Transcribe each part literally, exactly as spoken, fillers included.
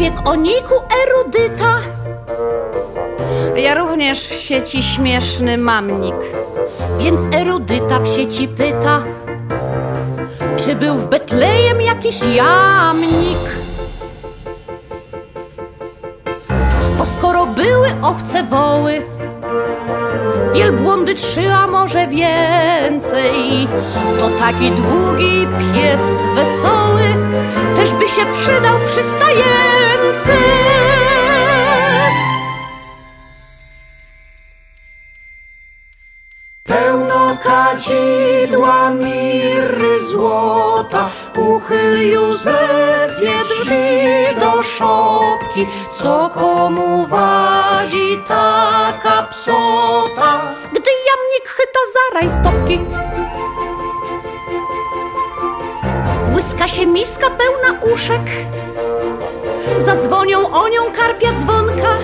człowiek o niku erudyta. Ja również w sieci śmieszny mam nik. Więc erudyta w sieci pyta, czy był w Betlejem jakiś jamnik? Bo skoro były owce, woły, wielbłądy trzy, a może więcej, to taki długi pies wesoły też by się przydał przy stajence. Pełno kadzidła, miry, złota, uchyl Józefie drzwi do szopki, co komu wazi taka psota. Gdy jamnik chyta zaraj stopki, łyska się miska pełna uszek, zadzwonią o nią karpia dzwonka,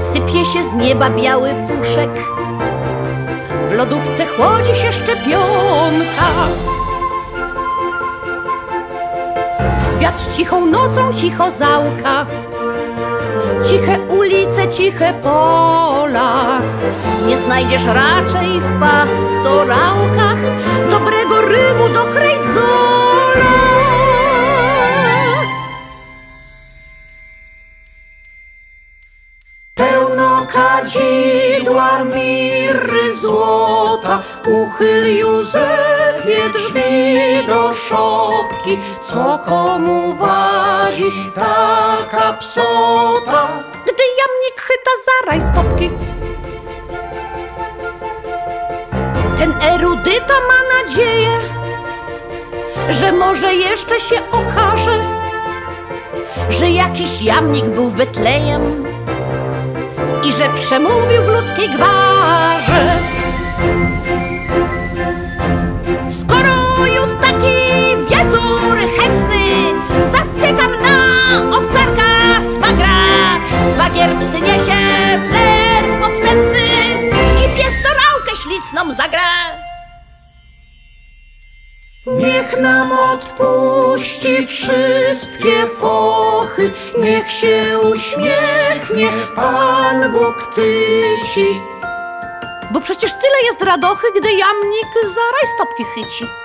sypie się z nieba biały puszek, w lodówce chłodzi się szczepionka. Wiatr cichą nocą cicho załka, ciche ulice, ciche pola. Nie znajdziesz raczej w pastorałkach dobrego rybu do krejzola. Pełno kadzidła, miry, złota, uchyl Józefie drzwi do szopki, co komu wazi taka psota. Gdy jamnik chyta zaraj stopki, ten erudyta ma nadzieję, że może jeszcze się okaże, że jakiś jamnik był w Betlejem i że przemówił w ludzkiej gwarze. Skoro już taki wieczór chętny, zasykam na owcarka swagra. Swagier przyniesie flet poprzecny i piestorałkę ślicną zagra. Niech nam odpuści wszystkie fochy, niech się uśmiechnie Pan Bóg tyci. Bo przecież tyle jest radochy, gdy jamnik za rajstopki chyci.